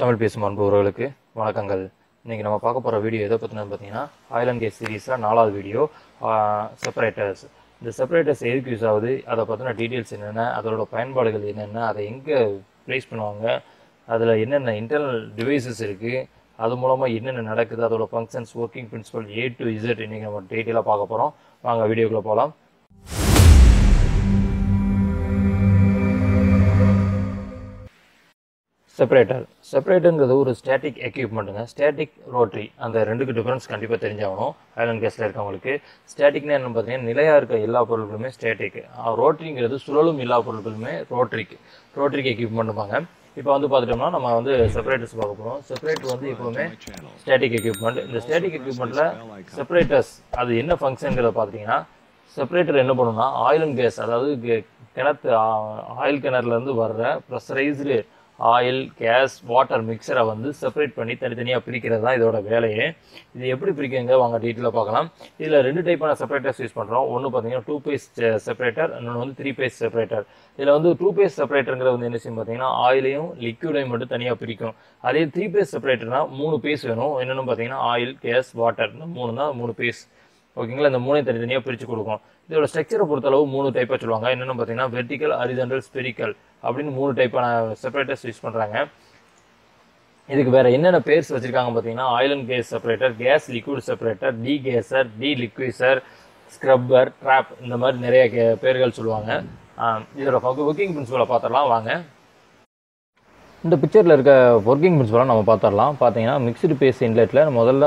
தமிழ் பேசும் அன்பவர்களுக்கு வணக்கங்கள். இன்றைக்கி நம்ம பார்க்க போகிற வீடியோ எதை பற்றினு பார்த்தீங்கன்னா, ஆயில் அண்ட் கேஸ் சீரீஸில் 4வது வீடியோ செப்பரேட்டர்ஸ். இந்த செப்பரேட்டர்ஸ் எதுக்கு யூஸ் ஆகுது, அதை பற்றின டீட்டெயில்ஸ் என்னென்ன, அதோட பயன்பாடுகள் என்னென்ன, அதை எங்கே ப்ளேஸ் பண்ணுவாங்க, அதில் என்னென்ன இன்டர்னல் டிவைசஸ் இருக்குது, அது மூலமாக என்னென்ன நடக்குது, அதோட functions, working principle A to Z இன்றைக்கி நம்ம டீட்டெயிலாக பார்க்க போகிறோம். வாங்க வீடியோக்குள்ளே போகலாம். செப்பரேட்டருங்கிறது ஒரு ஸ்டாட்டிக் எக்யூப்மெண்ட்டுங்க. ஸ்டாட்டிக், ரோட்டரி, அந்த ரெண்டுக்கு டிஃப்ரென்ஸ் கண்டிப்பாக தெரிஞ்சாகணும். ஆயில் அண்ட் கேஸில் இருக்கவங்களுக்கு ஸ்டாட்டிக்னா என்னென்னு பார்த்தீங்கன்னா, நிலையாக இருக்க எல்லா பொருட்களுமே ஸ்டாட்டிக். ரோட்டரிங்கிறது சுழலும் எல்லா பொருட்களுமே ரோட்டரிக்கு எக்யூப்மெண்ட்டுப்பாங்க. இப்போ வந்து பார்த்துட்டோம்னா நம்ம வந்து செப்பரேட்டர்ஸ் பார்க்க போகிறோம். செப்பரேட்டர் வந்து எப்போவுமே ஸ்டாட்டிக் எக்யூப்மெண்ட். இந்த ஸ்டாட்டிக் எக்யூப்மெண்ட்டில் செப்பரேட்டர்ஸ் அது என்ன ஃபங்க்ஷனுங்கிறத பார்த்தீங்கன்னா, செப்பரேட்டர் என்ன பண்ணுன்னா, ஆயில் அண்ட் கேஸ், அதாவது ஆயில் கிணறுலேருந்து வர்ற ப்ரெஷரைஸ்டு ஆயில், கேஸ், வாட்டர் மிக்சரை வந்து செப்பரேட் பண்ணி தனித்தனியாக பிரிக்கிறது தான் இதோட வேலையே. இது எப்படி பிரிக்கிறங்க வாங்க டீட்டெயிலாக பார்க்கலாம். இதில் 2 டைப்பான செப்பரேட்டர்ஸ் யூஸ் பண்ணுறோம். ஒன்று பார்த்தீங்கன்னா 2-phase செப்பரேட்டர், இன்னொன்று வந்து 3-phase செப்பரேட்டர். இதில் வந்து 2-phase செப்பரேட்டருங்கிறது வந்து என்ன செய்யும் பார்த்தீங்கன்னா, ஆயிலையும் லிக்விடையும் மட்டும் தனியாக பிரிக்கும். அதே 3-phase செப்பரேட்டர்னா 3 phase வேணும். என்னென்னு பார்த்தீங்கன்னா, ஆயில், கேஸ், வாட்டர், இந்த 3 phase. ஓகேங்களா, இந்த 3 தனித்தனியாக பிரித்து கொடுக்கும். இதோட ஸ்ட்ரக்சரை பொறுத்தளவு 3 டைப்பாக சொல்லுவாங்க. என்னென்னு பார்த்தீங்கன்னா, வெர்டிக்கல், ஹரிசாண்டல், ஸ்பெரிக்கல் அப்படின்னு 3 டைப்பான செப்பரேட்டர்ஸ் யூஸ் பண்ணுறாங்க. இதுக்கு வேறு என்னென்ன பேர்ஸ் வச்சுருக்காங்க பார்த்தீங்கன்னா, oil and gas separator, gas liquid separator, degasser, deliquidiser, scrubber, trap, இந்த மாதிரி நிறைய பேர்கள் சொல்லுவாங்க. இதோட ஒர்க்கிங் பிரின்சிபலை பார்த்துடலாம் வாங்க. இந்த பிக்சரில் இருக்க ஒர்க்கிங் பிரின்சிபலாக நம்ம பார்த்துடலாம். பார்த்தீங்கன்னா, மிக்ஸ்டு பேஸ் இன்லெட்டில் முதல்ல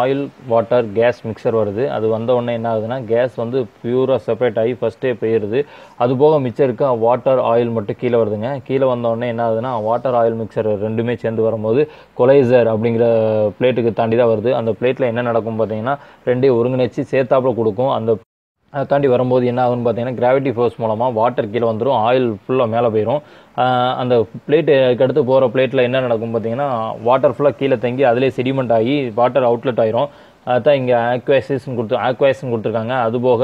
ஆயில், வாட்டர், கேஸ் மிக்சர் வருது. அது வந்தவுடனே என்ன ஆகுதுன்னா, கேஸ் வந்து பியூராக செப்பரேட் ஆகி ஃபஸ்ட்டே போயிடுது. அதுபோக மிச்சம் இருக்க வாட்டர், ஆயில் மட்டும் கீழே வருதுங்க. கீழே வந்தவுடனே என்ன ஆகுதுன்னா, வாட்டர், ஆயில் மிக்சர் ரெண்டுமே சேர்ந்து வரும்போது கொலைசர் அப்படிங்கிற பிளேட்டுக்கு தாண்டி தான் வருது. அந்த பிளேட்டில் என்ன நடக்கும் பார்த்தீங்கன்னா, ரெண்டையும் ஒருங்கிணைச்சி சேர்த்தாப்பில் கொடுக்கும். அதை தாண்டி வரும்போது என்ன ஆகுதுன்னு பார்த்தீங்கன்னா, கிராவிட்டி ஃபோர்ஸ் மூலமாக வாட்டர் கீழே வந்துடும், ஆயில் ஃபுல்லாக மேலே போயிடும். அந்த பிளேட்டு அடுத்து போகிற பிளேட்டில் என்ன நடக்கும் பார்த்தீங்கன்னா, வாட்டர் ஃபுல்லாக கீழே தங்கி அதிலே செடிமெண்ட் ஆகி வாட்டர் அவுட்லெட் ஆயிரும். அதுதான் இங்கே ஆக்வாசன் கொடுத்துருக்காங்க. அதுபோக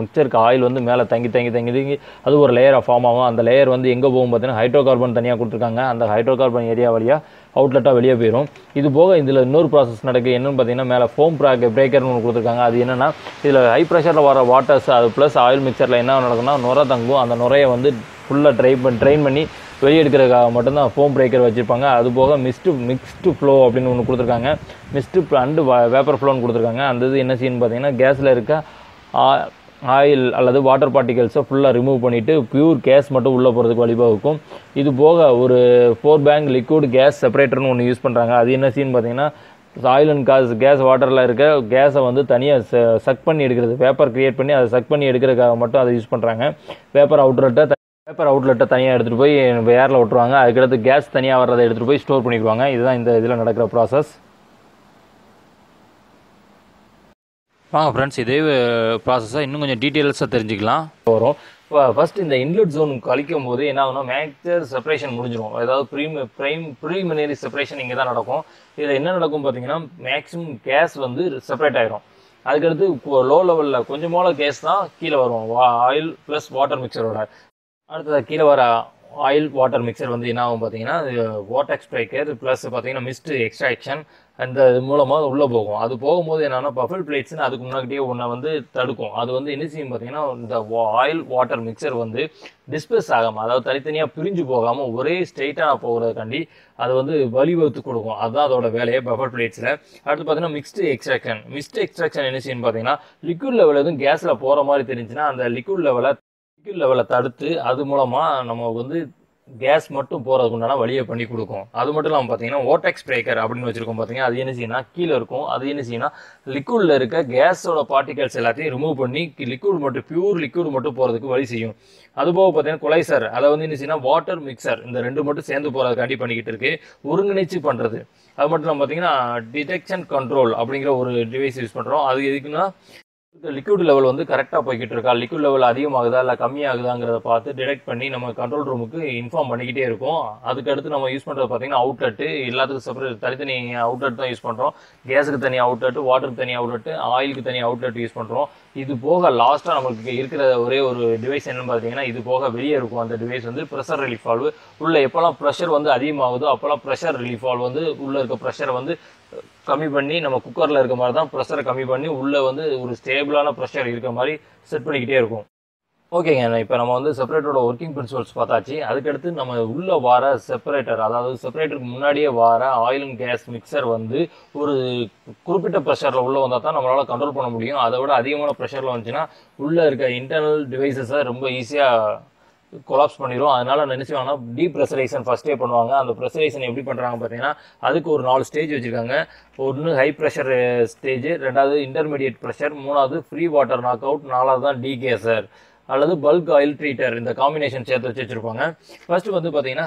மிக்சருக்கு ஆயில் வந்து மேலே தங்கி அது ஒரு லேயராக ஃபார்ம் ஆகும். அந்த லேயர் வந்து எங்கே போகும் பார்த்தீங்கன்னா, ஹைட்ரோ கார்பன் தனியாக கொடுத்துருக்காங்க. அந்த ஹைட்ரோ கார்பன் ஏரியா வழியாக அவுட்லெட்டாக வெளியே போயிடும். இது போக இதில் இன்னொரு ப்ராசஸ் நடக்குது. என்னென்னு பார்த்தீங்கன்னா, மேலே ஃபோம் பிரேக்கர்னு ஒன்று கொடுத்துருக்காங்க. அது என்னென்னா, இதில் ஹை ப்ரெஷரில் வர வாட்டர்ஸ் அது ப்ளஸ் ஆயில் மிக்சரில் என்ன நடக்குதுன்னா, நுரை தங்கும். அந்த நுரையை வந்து ஃபுல்லாக ட்ரெயின் பண்ணி வெளியெடுக்கிறதுக்காக மட்டும்தான் ஃபோம் பிரேக்கர் வச்சுருப்பாங்க. அதுபோக மிக்ஸ்டு ஃப்ளோ அப்படின்னு ஒன்று கொடுத்துருக்காங்க. மிக்ஸ்டு அண்டு வேப்பர் ஃப்ளோன்னு கொடுத்துருக்காங்க. அந்த இது என்ன செய்யணும்னு பார்த்தீங்கன்னா, கேஸில் இருக்க ஆயில் அல்லது வாட்டர் பார்ட்டிகல்ஸை ஃபுல்லாக ரிமூவ் பண்ணிவிட்டு பியூர் கேஸ் மட்டும் உள்ளே போகிறதுக்கு வழிவகுக்கும். இது போக ஒரு 4-bank லிக்விட் கேஸ் செப்பரேட்டர்னு ஒன்று யூஸ் பண்ணுறாங்க. அது என்ன செய்யணும்னு பார்த்தீங்கன்னா, ஆயில் அண்ட் கேஸ் வாட்டரில் இருக்க கேஸை வந்து தனியாக சக் பண்ணி எடுக்கிறது, வேப்பர் க்ரியேட் பண்ணி அதை சக் பண்ணி எடுக்கிறதுக்காக மட்டும் அதை யூஸ் பண்ணுறாங்க. வேப்பர் அவுட்லெட்டை தனியாக எடுத்துகிட்டு போய் ஏரில் விட்டுருவாங்க. அதுக்கடுத்து கேஸ் தனியாக வர்றதை எடுத்துகிட்டு போய் ஸ்டோர் பண்ணிக்குவாங்க. இதுதான் இந்த இதில் நடக்கிற ப்ராசஸ். வாங்க ஃப்ரெண்ட்ஸ், இதே ப்ராசஸை இன்னும் கொஞ்சம் டீட்டெயில்ஸாக தெரிஞ்சுக்கலாம் வரும். இப்போ ஃபஸ்ட் இந்த இன்லெட் ஜோனுக்கு கழிக்கும் போது என்ன ஆகுனா, மேஜர் செப்பரேஷன் முடிஞ்சிடும். அதாவது ப்ரீமினரி செப்பரேஷன் இங்கே தான் நடக்கும். இதில் என்ன நடக்கும் பார்த்தீங்கன்னா, மேக்ஸிமம் கேஸ் வந்து செப்பரேட் ஆகிடும். அதுக்கடுத்து லோ லெவலில் கொஞ்சமோல கேஸ் தான் கீழே வரும், ஆயில் ப்ளஸ் வாட்டர் மிக்சரோட. அடுத்தது கீழே வர ஆயில் வாட்டர் மிக்சர் வந்து என்ன ஆகும் பார்த்தீங்கன்னா, வாட்டர் ஸ்ட்ரைக்கர் ப்ளஸ் பார்த்தீங்கன்னா மிஸ்ட் எக்ஸ்ட்ராக்ஷன், அந்த இது மூலமாக உள்ளே போகும். அது போகும்போது என்னென்னா, பஃபல் பிளேட்ஸ்னு அதுக்கு முன்னாடியே ஒன்றை வந்து தடுக்கும். அது வந்து என்ன செய்யும் பார்த்தீங்கன்னா, இந்த ஆயில் வாட்டர் மிக்சர் வந்து டிஸ்பர்ஸ் ஆகாமல், அதாவது தனித்தனியாக பிரிஞ்சு போகாமல் ஒரே ஸ்ட்ரெயிட்டாக போகிறதுக்காண்டி அது வந்து வழிவகுத்து கொடுக்கும். அதுதான் அதோட வேலையை பஃபல் பிளேட்ஸில். அடுத்து பார்த்தீங்கன்னா, மிக்ஸ்டு எக்ஸ்ட்ராக்ஷன் என்ன செய்யும் பார்த்தீங்கன்னா, லிக்விட் லெவலில் எதுவும் கேஸில் போகிற மாதிரி தெரிஞ்சுன்னா அந்த லிக்விட் லெவலை தடுத்து அது மூலமாக நம்ம வந்து கேஸ் மட்டும் போகிறதுக்கு உண்டான வழியை பண்ணி கொடுக்கும். அது மட்டும் இல்லாமல் பார்த்தீங்கன்னா, ஓட்டெக்ஸ் பிரேக்கர் அப்படின்னு வச்சுருக்கோம் பார்த்தீங்கன்னா, அது என்ன செய்யணும்னா கீழே இருக்கும். அது என்ன செய்யணும்னா, லிக்விடில் இருக்க கேஸோட பார்ட்டிகல்ஸ் எல்லாத்தையும் ரிமூவ் பண்ணி பியூர் லிக்விட் மட்டும் போகிறதுக்கு வழி செய்யும். அதுபோக பார்த்தீங்கன்னா, கொலைசர், அதை வந்து என்ன செய்யணும்னா, வாட்டர் மிக்சர் இந்த ரெண்டு மட்டும் சேர்ந்து போகிறதுக்காண்டி பண்ணிக்கிட்டு இருக்கு, ஒருங்கிணைச்சு பண்ணுறது. அது மட்டும் இல்லாமல் பார்த்தீங்கன்னா, டிடெக்ஷன் கண்ட்ரோல் அப்படிங்கிற ஒரு டிவைஸ் யூஸ் பண்ணுறோம். அது எதுக்குன்னா, லிக்விட் லெவல் வந்து கரெக்டாக போய்கிட்டு இருக்கா, லிக்விட் லெவல் அதிகமாகுதா இல்லை கம்மியாகுதாங்கிறத பார்த்து டிடெக்ட் பண்ணி நம்ம கண்ட்ரோல் ரூமுக்கு இன்ஃபார்ம் பண்ணிக்கிட்டே இருக்கோம். அதுக்கடுத்து நம்ம யூஸ் பண்ணுறது பார்த்தீங்கன்னா, அவுட்லெட்டு. எல்லாத்துக்கும் செப்பரேட் தனித்தனி அவுட்லெட் தான் யூஸ் பண்ணுறோம். கேஸுக்கு தனி அவுட்லெட்டு, வாட்டருக்கு தனி அவுட்லெட்டு, ஆயிலுக்கு தனி அவுட்லெட் யூஸ் பண்ணுறோம். இது போக லாஸ்ட்டாக நம்மளுக்கு இருக்கிற ஒரே ஒரு டிவைஸ் என்னென்னு பார்த்தீங்கன்னா, இது போக வெளியே இருக்கும் அந்த டிவைஸ் வந்து ப்ரெஷர் ரிலீஃப் வால்வு. உள்ளே எப்போல்லாம் ப்ரெஷர் வந்து அதிகமாகுதோ அப்போல்லாம் ப்ரெஷர் ரிலீஃப் வால்வு வந்து உள்ளே இருக்க ப்ரெஷரை வந்து கம்மி பண்ணி, நம்ம குக்கரில் இருக்க மாதிரி தான் ப்ரெஷரை கம்மி பண்ணி உள்ளே வந்து ஒரு ஸ்டேபிளான ப்ரெஷர் இருக்கிற மாதிரி செட் பண்ணிக்கிட்டே இருக்கும். ஓகேங்க, இப்போ நம்ம வந்து செப்பரேட்டரோட ஒர்க்கிங் பிரின்சிபல்ஸ் பார்த்தாச்சு. அதுக்கடுத்து நம்ம உள்ளே வார செப்பரேட்டர், அதாவது செப்பரேட்டருக்கு முன்னாடியே வார ஆயில் அண்ட் கேஸ் மிக்சர் வந்து ஒரு குறிப்பிட்ட ப்ரெஷரில் உள்ளே வந்தால் தான் நம்மளால் கண்ட்ரோல் பண்ண முடியும். அதை விட அதிகமான ப்ரெஷரில் வந்துச்சுன்னா உள்ளே இருக்க இன்டர்னல் டிவைசஸை ரொம்ப ஈஸியாக கொலாப்ஸ் பண்ணிடும். அதனால் நினச்சிவாங்கன்னா டீப்ரெஷரைசேஷன் ஃபஸ்ட்டே பண்ணுவாங்க. அந்த ப்ரெஷரைசேஷன் எப்படி பண்ணுறாங்க பார்த்தீங்கன்னா, அதுக்கு ஒரு 4 ஸ்டேஜ் வச்சுருக்காங்க. ஒன்று ஹை ப்ரெஷர் ஸ்டேஜ், ரெண்டாவது இன்டர்மீடியட் ப்ரெஷர், மூணாவது ஃப்ரீ வாட்டர் நாக் அவுட், நாலாவது தான் டீகேசர் அல்லது பல்க் ஆயில் ட்ரீட்டர். இந்த காம்பினேஷன் சேர்த்து வச்சு வச்சுருப்பாங்க. ஃபர்ஸ்ட் வந்து பார்த்தீங்கன்னா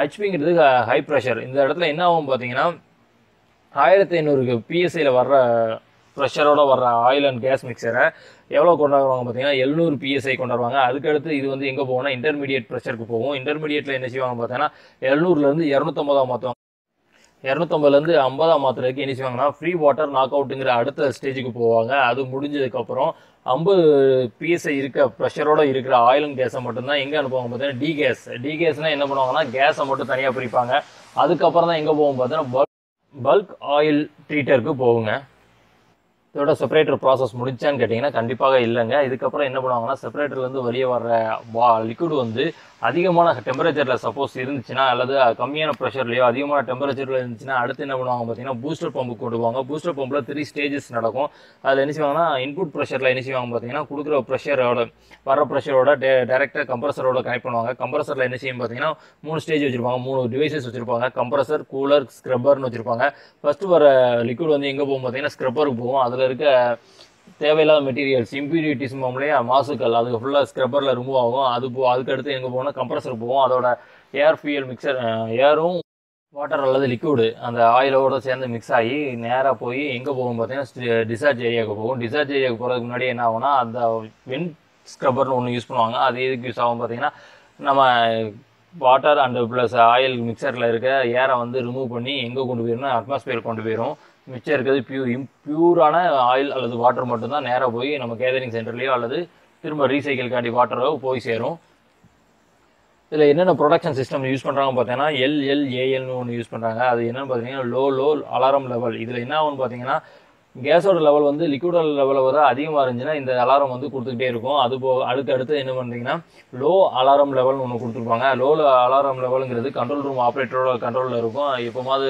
ஹெச்பிங்கிறது ஹை ப்ரெஷர். இந்த இடத்துல என்ன ஆகும் பார்த்தீங்கன்னா, 1500 PSIயில் வர்ற ப்ரெஷரோட வர்ற ஆயில் அண்ட் கேஸ் மிக்சரை எவ்வளோ கொண்டாடுவாங்க பார்த்தீங்கன்னா 700 PSI கொண்டாடுவாங்க. அதுக்கடுத்து இது வந்து எங்கே போகும்னா இன்டர்மீடியட் ப்ரெஷருக்கு போகும். இன்டர்மீடியட்டில் என்ன செய்வாங்க பார்த்தீங்கன்னா 700லேருந்து 250 மாற்றுவாங்க. 250லேருந்து 50 மாத்திரைக்கு என்ன செய்வாங்கன்னா ஃப்ரீ வாட்டர் நாக் அவுட்டுங்கிற அடுத்த ஸ்டேஜுக்கு போவாங்க. அது முடிஞ்சதுக்கப்புறம் 50 PSI இருக்க ப்ரெஷரோடு இருக்கிற ஆயில் அண்ட் கேஸை மட்டும்தான் எங்கே அனுப்புவாங்க பார்த்தீங்கன்னா டீகேஸ். டீகேஸ்னால் என்ன பண்ணுவாங்கன்னா கேஸை மட்டும் தனியாக பிரிப்பாங்க. அதுக்கப்புறம் தான் எங்கே போகும் பார்த்தீங்கன்னா பல்க் ஆயில் ட்ரீட்டருக்கு போகுங்க. இதோட செப்பரேட்டர் ப்ராசஸ் முடிச்சான்னு கேட்டிங்கன்னா கண்டிப்பாக இல்லைங்க. இதுக்கப்புறம் என்ன பண்ணுவாங்கன்னா செப்பரேட்டர்லேருந்து வெளியே வர்ற லிக்விட் வந்து அதிகமான டெம்பரேச்சரில் சப்போஸ் இருந்துச்சுன்னா அல்லது கம்மியான ப்ரெஷர்லையோ அதிகமான டெம்பரேச்சரில் இருந்துச்சுன்னா அடுத்து என்ன பண்ணுவாங்க பார்த்தீங்கன்னா பூஸ்டர் பம்புக்கு கொண்டு போவாங்க. பூஸ்டர் பம்பில் 3 ஸ்டேஜஸ் நடக்கும். அதில் என்ன செய்வாங்கன்னா இன்புட் ப்ரெஷரில் என்ன செய்வாங்க பார்த்தீங்கன்னா கொடுக்குற ப்ரெஷரோட வர ப்ரெஷரோட டேரெக்டாக கம்ப்ரஸரோட கனெக்ட் பண்ணுவாங்க. கம்ப்ரஸரில் என்ன செய்யும் பார்த்தீங்கன்னா 3 ஸ்டேஜ் வச்சுருப்பாங்க, 3 டிவைசஸ் வச்சுருப்பாங்க. கம்ப்ரஸர், கூலர், ஸ்க்ரப்பர்னு வச்சுருப்பாங்க. ஃபஸ்ட்டு வர லிக்விட் வந்து எங்கே போகும் பார்த்தீங்கன்னா ஸ்க்ரப்பருக்கு போகும். அதில் இருக்க தேவையில்லாத மெட்டீரியல்ஸ், இம்பியூரிட்டிஸ் மூலம்லையே மாசுக்கள் அதுக்கு ஃபுல்லாக ஸ்க்ரப்பரில் ரிமூவ் ஆகும். அதுக்கடுத்து எங்கே போகணும்னா கம்ப்ரஸர் போகும். அதோட ஏர் ஃபியூயல் மிக்சர், ஏரும் வாட்டர் அல்லது லிக்விடு அந்த ஆயிலோடு சேர்ந்து மிக்ஸ் ஆகி நேராக போய் எங்கே போகும் பார்த்தீங்கன்னா டிசார்ஜ் ஏரியாவுக்கு போகும். டிசார்ஜ் ஏரியாவுக்கு போகிறதுக்கு முன்னாடி என்ன ஆகும்னா அந்த வின் ஸ்க்ரப்பர்னு ஒன்று யூஸ் பண்ணுவாங்க. அது எதுக்கு யூஸ் ஆகும் பார்த்தீங்கன்னா நம்ம வாட்டர் அண்டு ப்ளஸ் ஆயில் மிக்சரில் இருக்க ஏரை வந்து ரிமூவ் பண்ணி எங்கே கொண்டு போயிடும்னா அட்மாஸ்பியர் கொண்டு போயிடும். மிச்சம் இருக்கிறது பியூரான ஆயில் அல்லது வாட்டர் மட்டும்தான் நேராக போய் நம்ம கேதரிங் சென்டர்லேயோ அல்லது திரும்ப ரீசைக்கிள்காண்டி வாட்டரோ போய் சேரும். இதில் என்னென்ன ப்ரொடக்ஷன் சிஸ்டம் யூஸ் பண்ணுறாங்க பார்த்தீங்கன்னா LLALனு ஒன்று யூஸ் பண்ணுறாங்க. அது என்னென்னு பார்த்தீங்கன்னா லோ அலாரம் லெவல். இதில் என்ன ஆகும்னு பார்த்தீங்கன்னா கேஸோட லெவல் வந்து லிக்விடோட லெவலை விட அதிகமாக இருந்துச்சுன்னா இந்த அலாரம் வந்து கொடுத்துக்கிட்டே இருக்கும். அது அடுத்தடுத்து என்ன பண்ணுறீங்கன்னா லோ அலாரம் லெவல்னு ஒன்று கொடுத்துருப்பாங்க. லோ அலாரம் லெவலுங்கிறது கண்ட்ரோல் ரூம் ஆப்ரேட்டரோட கண்ட்ரோலில் இருக்கும். எப்போமாவது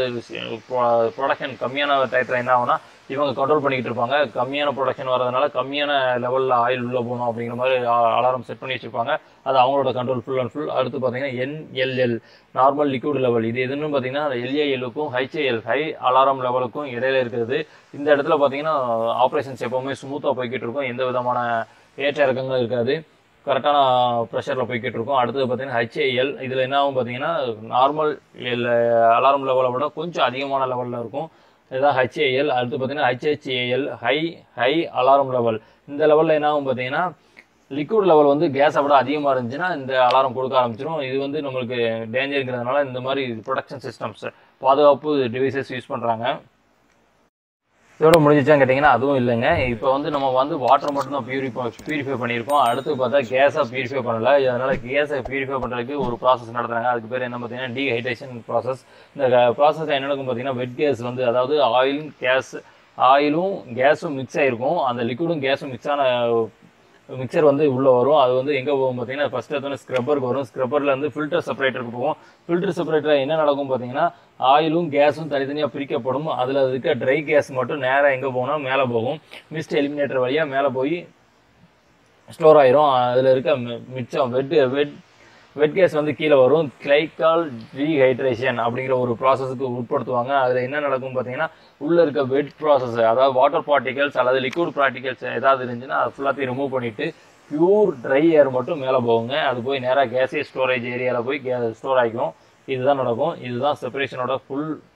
ப்ரொடக்ஷன் கம்மியான டயத்தில் என்ன ஆகும்னா இவங்க கண்ட்ரோல் பண்ணிக்கிட்டு இருப்பாங்க. கம்மியான ப்ரொடக்ஷன் வரதுனால கம்மியான லெவலில் ஆயில் உள்ளே போகணும் அப்படிங்கிற மாதிரி அலாரம் செட் பண்ணி வச்சுருப்பாங்க. அது அவங்களோட கண்ட்ரோல் ஃபுல் அண்ட் ஃபுல். அடுத்து பார்த்தீங்கன்னா NLL நார்மல் லிக்விட் லெவல். இது எதுன்னு பார்த்தீங்கன்னா LALக்கும் HAL ஹை அலாரம் லெவலுக்கும் இடையில இருக்கிறது. இந்த இடத்துல பார்த்தீங்கன்னா ஆப்ரேஷன்ஸ் எப்போவுமே ஸ்மூத்தாக போய்கிட்டு இருக்கும். எந்த விதமான ஏற்ற இறக்கங்களும் இருக்காது. கரெக்டான ப்ரெஷரில் போய்கிட்டு இருக்கும். அடுத்தது பார்த்தீங்கன்னா HAL. இதில் என்ன ஆகும் பார்த்தீங்கன்னா நார்மல் அலாரம் லெவலை விட கொஞ்சம் அதிகமான லெவலில் இருக்கும். இதுதான் HAL. அடுத்து பார்த்தீங்கன்னா HHAL ஹை அலாரம் லெவல். இந்த லெவலில் என்ன ஆகும் பார்த்தீங்கன்னா லிக்விட் லெவல் வந்து கேஸை விட அதிகமாக இருந்துச்சுன்னா இந்த அலாரம் கொடுக்க ஆரம்பிச்சிடும். இது வந்து நம்மளுக்கு டேஞ்சருங்கிறதுனால இந்த மாதிரி ப்ரொடக்ஷன் சிஸ்டம்ஸ் பாதுகாப்பு டிவைசஸ் யூஸ் பண்ணுறாங்க. இதோட முடிஞ்சிச்சான்னு கேட்டிங்கன்னா அதுவும் இல்லைங்க. இப்போ வந்து நம்ம வந்து வாட்டர் மட்டும்தான் பியூரிஃபை பண்ணியிருக்கோம். அடுத்து பார்த்தா கேஸை பியூரிஃபை பண்ணலை. அதனால் கேஸை பியூரிஃபை பண்ணுறதுக்கு ஒரு ப்ராசஸ் நடத்துகிறாங்க. அதுக்கு பேர் என்ன பார்த்தீங்கன்னா டீஹைட்ரேஷன் ப்ராசஸ். இந்த ப்ராசஸ் என்ன நடக்கும் பார்த்தீங்கன்னா வெட் கேஸ் வந்து, அதாவது ஆயிலும் கேஸும் மிக்ஸ் ஆகிருக்கும். அந்த லிக்விடும் கேஸும் மிக்ஸ் ஆன மிக்சர் வந்து உள்ளே வரும். அது வந்து எங்கே போகும் பார்த்தீங்கன்னா ஃபஸ்ட்டு எடுத்தோன்னே ஸ்க்ரப்பருக்கு வரும். ஸ்க்ரப்பர்லேருந்து ஃபில்டர் செப்பரேட்டருக்கு போகும். ஃபில்டர் செப்பரேட்டர் என்ன நடக்கும் பார்த்தீங்கன்னா ஆயிலும் கேஸும் தனித்தனியாக பிரிக்கப்படும். அதில் இருக்க ட்ரை கேஸ் மட்டும் நேராக எங்கே போனால் மேலே போகும். மிஸ்ட் எலிமினேட்டர் வழியாக மேலே போய் ஸ்டோர் ஆயிரும். அதில் இருக்க மிச்சம் வெட் கேஸ் வந்து கீழே வரும். கிளைக்கால் டீஹைட்ரேஷன் அப்படிங்கிற ஒரு ப்ராசஸுக்கு உட்படுத்துவாங்க. அதில் என்ன நடக்கும் பார்த்தீங்கன்னா உள்ளே இருக்க வெட் ப்ராசஸ், அதாவது வாட்டர் பார்ட்டிகல்ஸ் அல்லது லிக்விட் பார்ட்டிகல்ஸ் ஏதாவது இருந்துச்சுன்னா அது ஃபுல்லாத்தையும் ரிமூவ் பண்ணிவிட்டு பியூர் ட்ரை ஏர் மட்டும் மேலே போகுங்க. அது போய் நேராக கேஸே ஸ்டோரேஜ் ஏரியாவில் போய் ஸ்டோர் ஆகிக்கும். இதுதான் நடக்கும். இதுதான் செப்பரேஷனோட ஃபுல்